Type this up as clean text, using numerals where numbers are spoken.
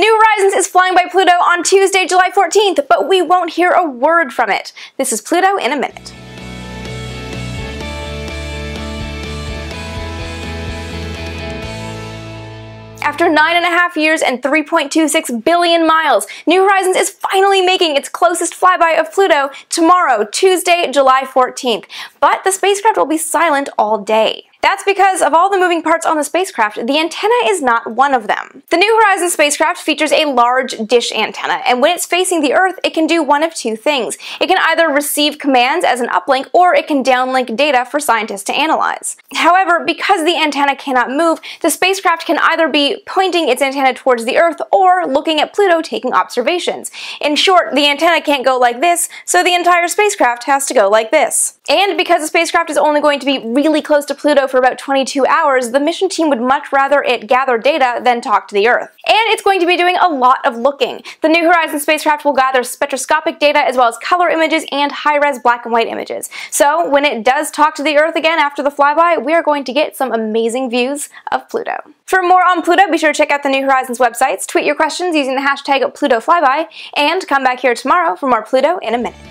New Horizons is flying by Pluto on Tuesday, July 14th, but we won't hear a word from it. This is Pluto in a minute. After 9.5 years and 3.26 billion miles, New Horizons is finally making its closest flyby of Pluto tomorrow, Tuesday, July 14th. But the spacecraft will be silent all day. That's because of all the moving parts on the spacecraft, the antenna is not one of them. The New Horizons spacecraft features a large dish antenna, and when it's facing the Earth, it can do one of two things. It can either receive commands as an uplink, or it can downlink data for scientists to analyze. However, because the antenna cannot move, the spacecraft can either be pointing its antenna towards the Earth, or looking at Pluto taking observations. In short, the antenna can't go like this, so the entire spacecraft has to go like this. And because the spacecraft is only going to be really close to Pluto for about 22 hours, the mission team would much rather it gather data than talk to the Earth. And it's going to be doing a lot of looking. The New Horizons spacecraft will gather spectroscopic data as well as color images and high-res black and white images. So when it does talk to the Earth again after the flyby, we are going to get some amazing views of Pluto. For more on Pluto, be sure to check out the New Horizons websites, tweet your questions using the hashtag PlutoFlyby, and come back here tomorrow for more Pluto in a minute.